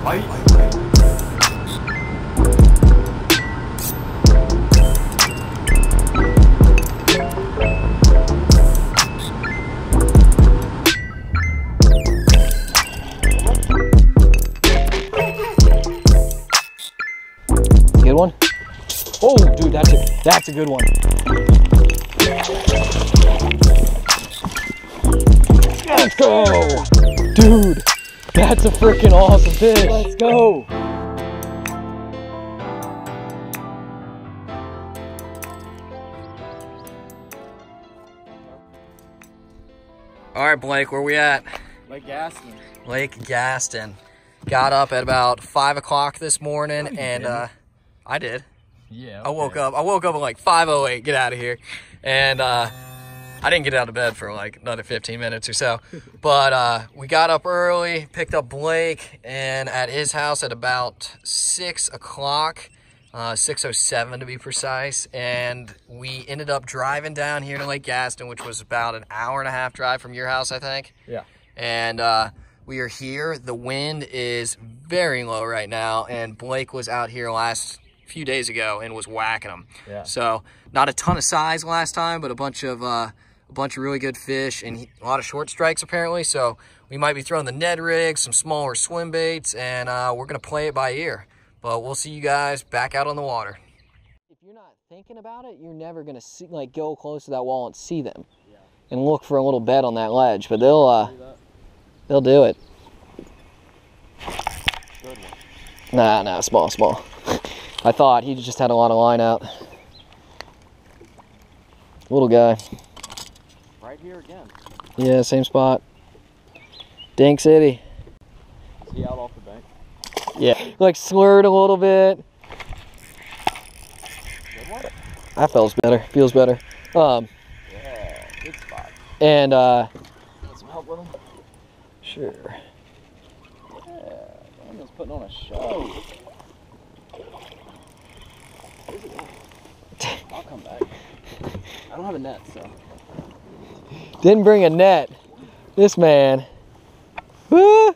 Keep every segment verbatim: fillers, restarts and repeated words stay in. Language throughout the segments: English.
Good one. Oh, dude, that's a, that's a good one. Let's go, dude. That's a freaking awesome fish. Let's go. All right, Blake, where we at? Lake Gaston. Lake Gaston. Got up at about five o'clock this morning, oh, and uh, I did. Yeah. Okay. I woke up. I woke up at like five oh eight. Get out of here, and. Uh, I didn't get out of bed for like another fifteen minutes or so, but uh, we got up early, picked up Blake, and at his house at about six o'clock, uh, six oh seven to be precise, and we ended up driving down here to Lake Gaston, which was about an hour and a half drive from your house, I think. Yeah. And uh, we are here. The wind is very low right now, and Blake was out here last few days ago and was whacking them. Yeah. So not a ton of size last time, but a bunch of... Uh, a bunch of really good fish and a lot of short strikes apparently, so we might be throwing the Ned rig, some smaller swim baits, and uh, we're gonna play it by ear, but we'll see you guys back out on the water. If you're not thinking about it, you're never gonna see, like, go close to that wall and see them. Yeah. And look for a little bed on that ledge, but they'll uh, they'll do it. Good one. Nah, nah, small, small. I thought he just had a lot of line out. Little guy. Right here again. Yeah, same spot. Dink City. Is he out off the bank? Yeah. Like slurred a little bit. Good one? That feels better. Feels better. Um, yeah, good spot. And uh need some help with him? Sure. Yeah, I'm just putting on a show. Where's it going? I'll come back. I don't have a net, so. Didn't bring a net. This man. Woo!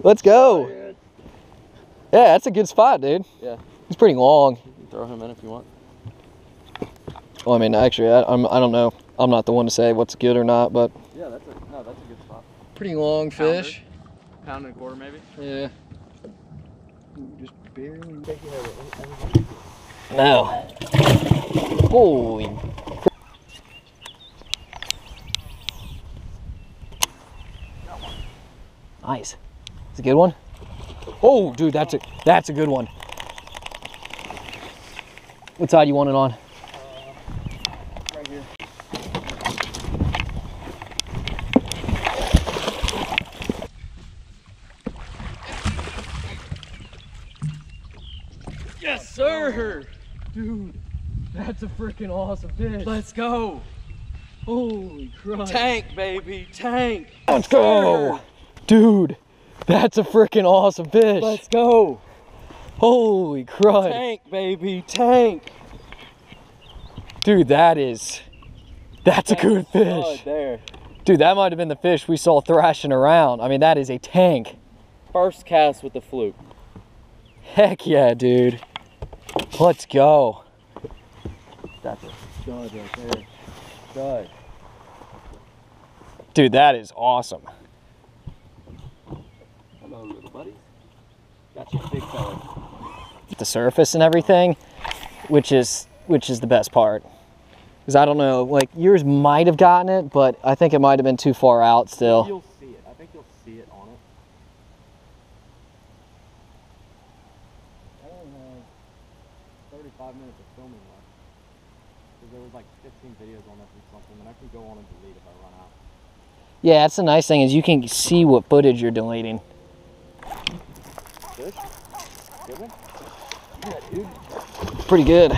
Let's go. Yeah, that's a good spot, dude. Yeah. He's pretty long. You can throw him in if you want. Well, I mean, actually, I, I'm, I don't know. I'm not the one to say what's good or not, but. Yeah, that's a, no, that's a good spot. Pretty long Pounder. Fish. Pound and a quarter, maybe? Yeah. Just barely take it over. No. Holy. Nice. It's a good one. Oh, dude, that's a that's a good one. What side you want it on? Uh, right here. Yes, sir. Dude, that's a freaking awesome fish. Let's go. Holy Christ. Tank, baby, tank. Let's go. Dude, that's a freaking awesome fish. Let's go. Holy crud. Tank, baby, tank. Dude, that is, that's, that's a good fish. There. Dude, that might have been the fish we saw thrashing around. I mean, that is a tank. First cast with the fluke. Heck yeah, dude. Let's go. That's a stud right there. Stud. Dude, that is awesome. Hello, little buddy. That's your big fella. The surface and everything, which is which is the best part. Because I don't know, like yours might have gotten it, but I think it might have been too far out still. You'll see it. I think you'll see it on it. I don't know. thirty-five minutes of filming left. Because there was like fifteen videos on this or something, and I can go on and delete if I run out. Yeah, that's the nice thing is you can see what footage you're deleting. Good. Good one? Yeah, dude. Pretty good.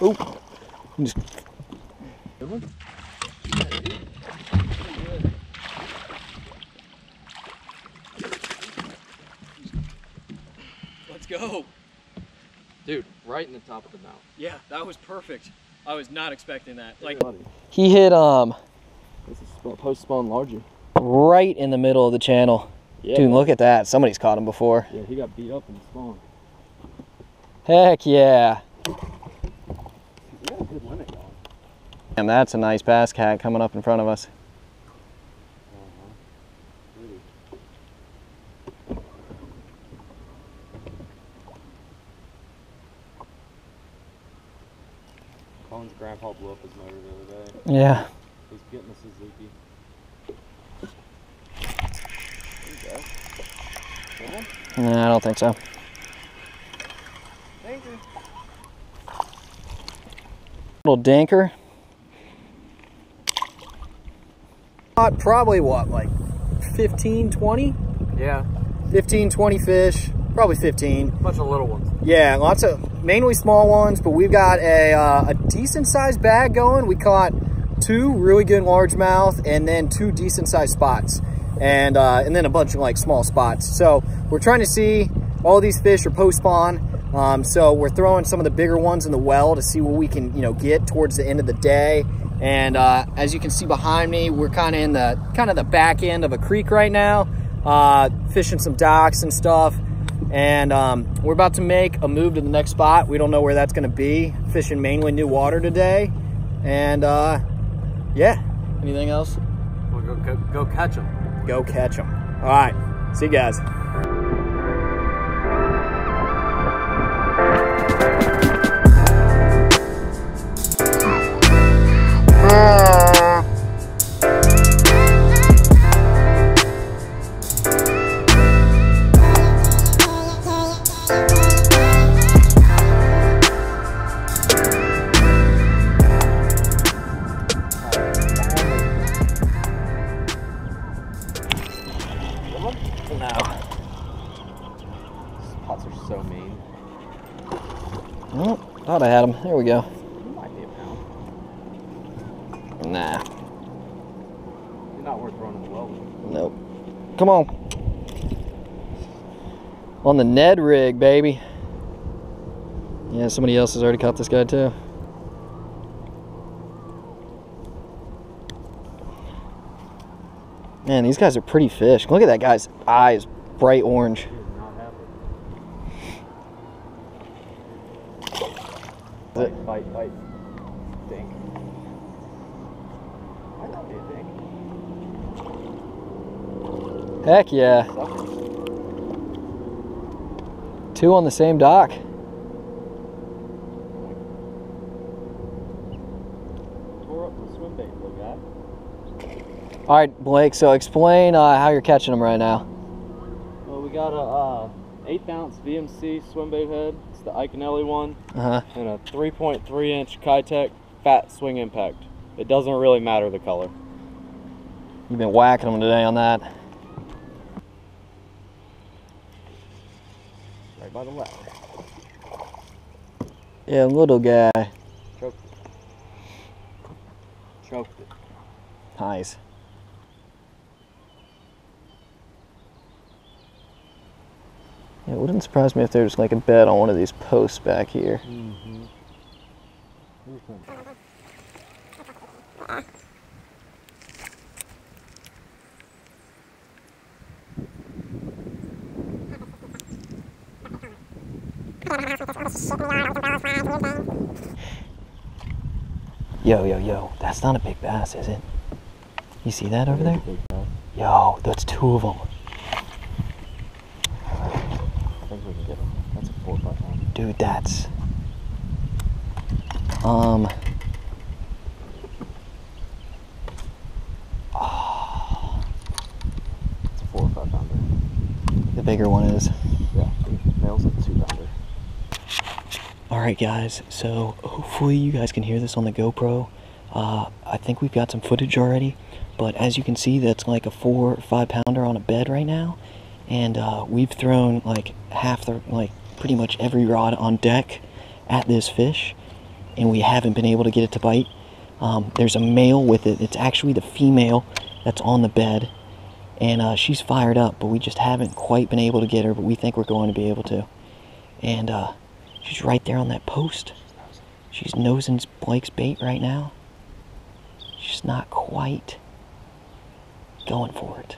Oh. Just... Good one? Yeah, dude. Pretty good. Let's go. Dude, right in the top of the mount. Yeah, that was perfect. I was not expecting that. Like, he hit um this is post spawn larger. right in the middle of the channel. Yeah, dude, man. Look at that. Somebody's caught him before. Yeah, he got beat up and spawned. Heck yeah. And that's a nice bass cat coming up in front of us. Colin's grandpa blew up his motor the other day. Yeah. He's getting a Suzuki. There you go. Cool. No, I don't think so. Dinker. Little dinker. Probably what, like fifteen, twenty? Yeah. fifteen, twenty fish, probably fifteen. A bunch of little ones. Yeah, lots of, mainly small ones, but we've got a, uh, a decent sized bag going. We caught two really good largemouth and then two decent sized spots. And, uh, and then a bunch of like small spots. So we're trying to see, all these fish are post-spawn. Um, so we're throwing some of the bigger ones in the well to see what we can, you know, get towards the end of the day. And uh, as you can see behind me, we're kind of in the kind of the back end of a creek right now, uh, fishing some docks and stuff. And um, we're about to make a move to the next spot. We don't know where that's going to be. Fishing mainly new water today. And uh, yeah, anything else? We'll go, go, go catch them. Go catch them. All right. See you guys. I had him. There we go. Might be a pound. Nah. You're not worth running the well. Nope. Come on. On the Ned rig, baby. Yeah, somebody else has already caught this guy too. Man, these guys are pretty fish. Look at that guy's eyes, bright orange. Bite, bite, bite. Dink. I thought it'd be a dink. Heck yeah. Suckers. Two on the same dock. Tore up the swim bait, little guy. All right, Blake, so explain uh, how you're catching them right now. Well, we got a... Uh, eighth ounce V M C swim bait head. It's the Iconelli one. Uh-huh. And a three point three inch Keitech fat swing impact. It doesn't really matter the color. You've been whacking them today on that. Right by the left. Yeah, little guy. Choked it. Choked it. Nice. It wouldn't surprise me if there's like a bed on one of these posts back here. Mm-hmm. Yo, yo, yo, that's not a big bass, is it? You see that over there? Yo, that's two of them. We can get them. That's a four by one. Dude, that's um oh. It's a four or five pounder. The bigger one is. Yeah, male's a two pounder. Alright guys, so hopefully you guys can hear this on the GoPro. Uh I think we've got some footage already, but as you can see that's like a four or five pounder on a bed right now. And uh, we've thrown like half the, like pretty much every rod on deck at this fish, and we haven't been able to get it to bite. Um, there's a male with it. It's actually the female that's on the bed, and uh, she's fired up, but we just haven't quite been able to get her, but we think we're going to be able to. And uh, she's right there on that post. She's nosing Blake's bait right now. She's not quite. Going for it.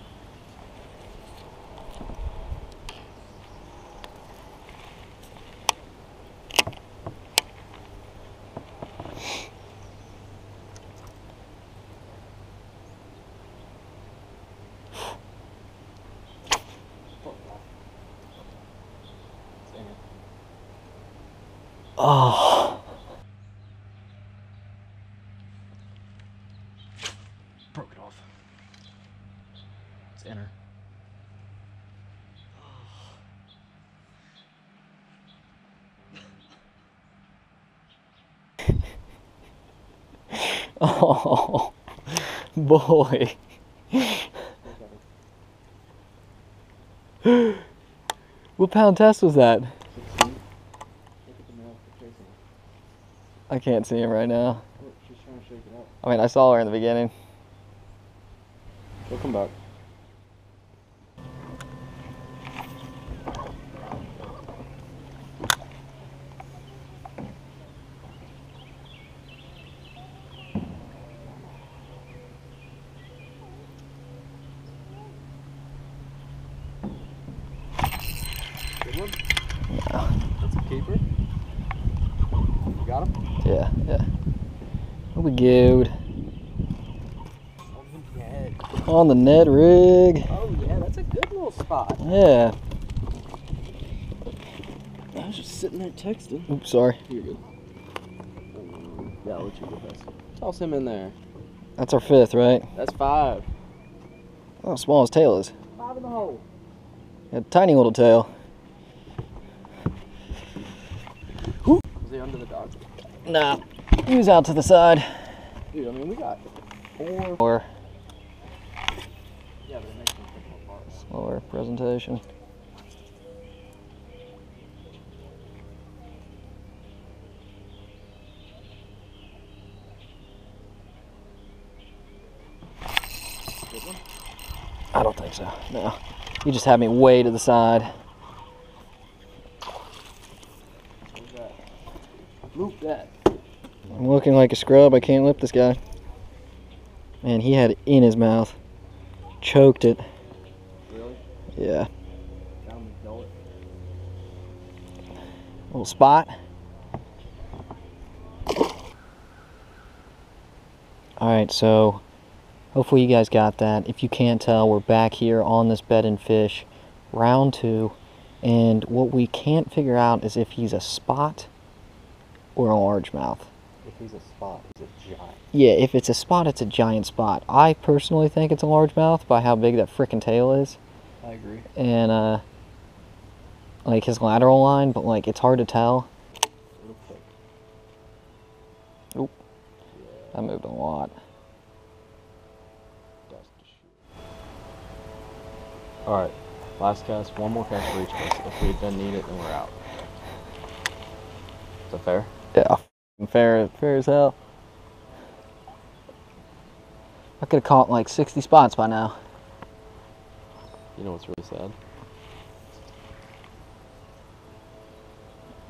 Oh. Broke it off. It's in her. Oh, boy. What pound test was that? I can't see him right now. She's trying to shake it up. I mean, I saw her in the beginning. She'll come back. Good one? No. That's a keeper. You got him? Yeah, yeah. We'll be good. On the Ned. On the Ned rig. Oh yeah, that's a good little spot. Yeah. I was just sitting there texting. Oops, sorry. You're good. Um, yeah, I'll let you go best. Toss him in there. That's our fifth, right? That's five. Oh, how small his tail is. Five in the hole. A tiny little tail. Woo. Was he under the dog? Nah, he was out to the side. Dude, I mean, we got four. Four. Yeah, but it makes me think more parts. Slower presentation. Good one? I don't think so, no. You just had me way to the side. Loop that. I'm looking like a scrub. I can't lip this guy. Man, he had it in his mouth. Choked it. Really? Yeah. Down the gullet. Little spot. Alright, so hopefully you guys got that. If you can't tell, we're back here on this bed and fish. Round two. And what we can't figure out is if he's a spot or a largemouth. If he's a spot, he's a giant. Yeah, if it's a spot, it's a giant spot. I personally think it's a largemouth by how big that frickin' tail is. I agree. And, uh, like his lateral line, but like it's hard to tell. Okay. Oop. Yeah. I moved a lot. Alright, last cast, one more cast for each of us. If we then need it, then we're out. Is that fair? Yeah, fair, fair as hell. I could have caught like sixty spots by now. You know what's really sad?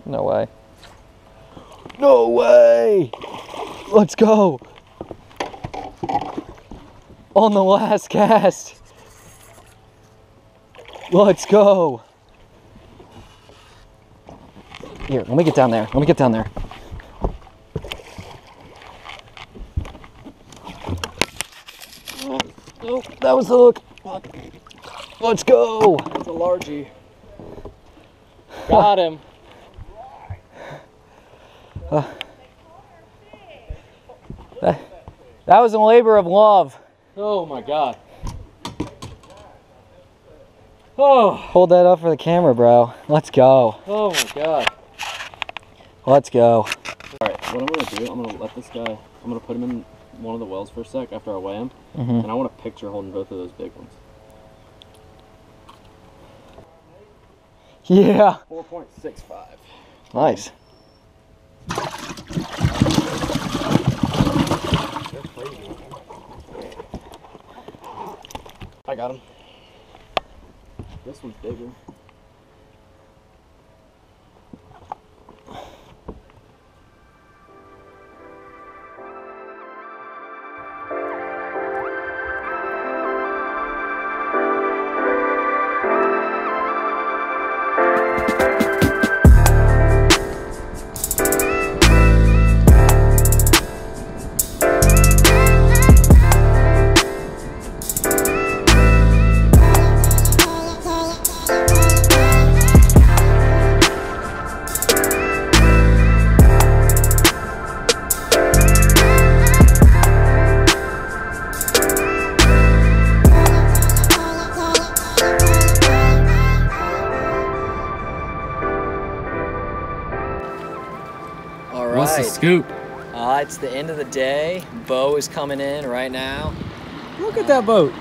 No way. No way! Let's go! On the last cast! Let's go! Here, let me get down there. Let me get down there. Oh, oh, that was the hook. Let's go. That's a largie. Got him. Uh, that, that was a labor of love. Oh my God. Oh. Hold that up for the camera, bro. Let's go. Oh my God. Let's go. Alright, what I'm going to do, I'm going to let this guy, I'm going to put him in one of the wells for a sec after I weigh him, mm-hmm. and I want a picture holding both of those big ones. Yeah. four point six five. Nice. They're crazy. I got him. This one's bigger. What's the scoop? Uh, it's the end of the day. Bo is coming in right now. Look at that boat.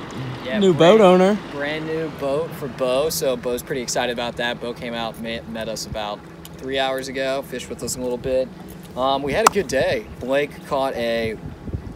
Yeah, new brand, boat owner. Brand new boat for Bo. So Bo's pretty excited about that. Bo came out, met, met us about three hours ago, fished with us a little bit. Um, we had a good day. Blake caught a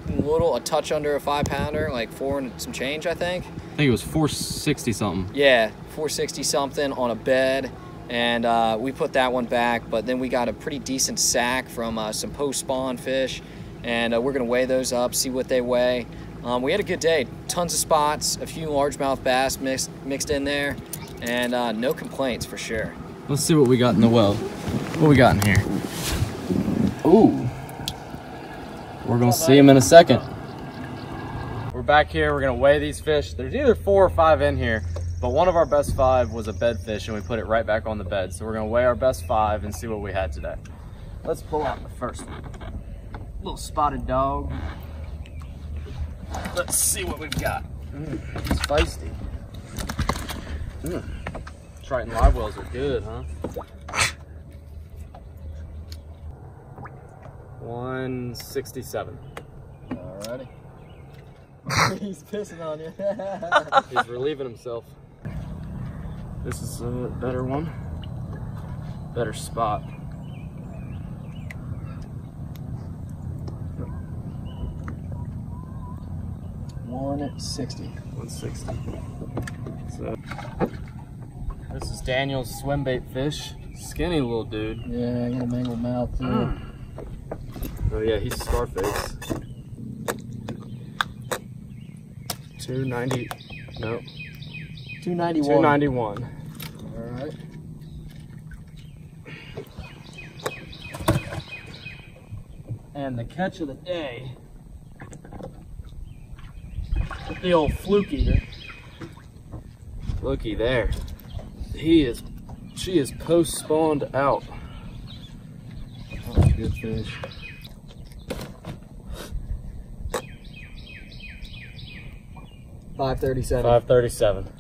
little, a touch under a five pounder, like four and some change, I think. I think it was four sixty something. Yeah, four sixty something on a bed. And uh, we put that one back, but then we got a pretty decent sack from uh, some post-spawn fish, and uh, we're gonna weigh those up, see what they weigh. Um, we had a good day, tons of spots, a few largemouth bass mixed, mixed in there, and uh, no complaints for sure. Let's see what we got in the well. What we got in here? Ooh, we're gonna see them in a second. We're back here, we're gonna weigh these fish. There's either four or five in here. But one of our best five was a bed fish, and we put it right back on the bed. So we're gonna weigh our best five and see what we had today. Let's pull out the first one. Little spotted dog. Let's see what we've got. Mm, it's feisty. Mm. Triton live wells are good, huh? one sixty-seven. Alrighty. He's pissing on you. He's relieving himself. This is a better one. Better spot. one sixty. one sixty. So, this is Daniel's swim bait fish. Skinny little dude. Yeah, I got a mangled mouth too. Mm. Oh yeah, he's Scarface. two ninety, no. two ninety-one. two ninety-one. Alright. And the catch of the day, the old fluke eater. Looky there. He is, she is post-spawned out. Oh, good fish. five thirty-seven. five thirty-seven.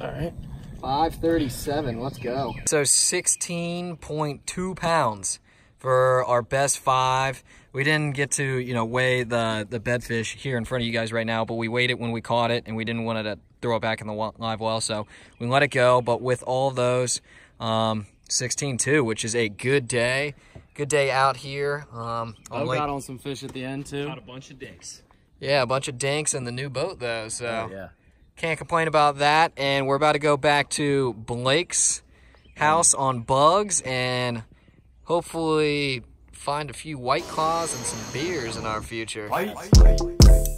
All right. five thirty-seven, let's go. So sixteen point two pounds for our best five. We didn't get to, you know, weigh the, the bedfish here in front of you guys right now, but we weighed it when we caught it, and we didn't want to throw it back in the live well, so we let it go. But with all those, um, sixteen point two, which is a good day. Good day out here. Um, I got on some fish at the end, too. Got a bunch of dinks. Yeah, a bunch of dinks in the new boat, though, so oh, yeah. Can't complain about that. And we're about to go back to Blake's house on bugs and hopefully find a few White Claws and some beers in our future. White. White.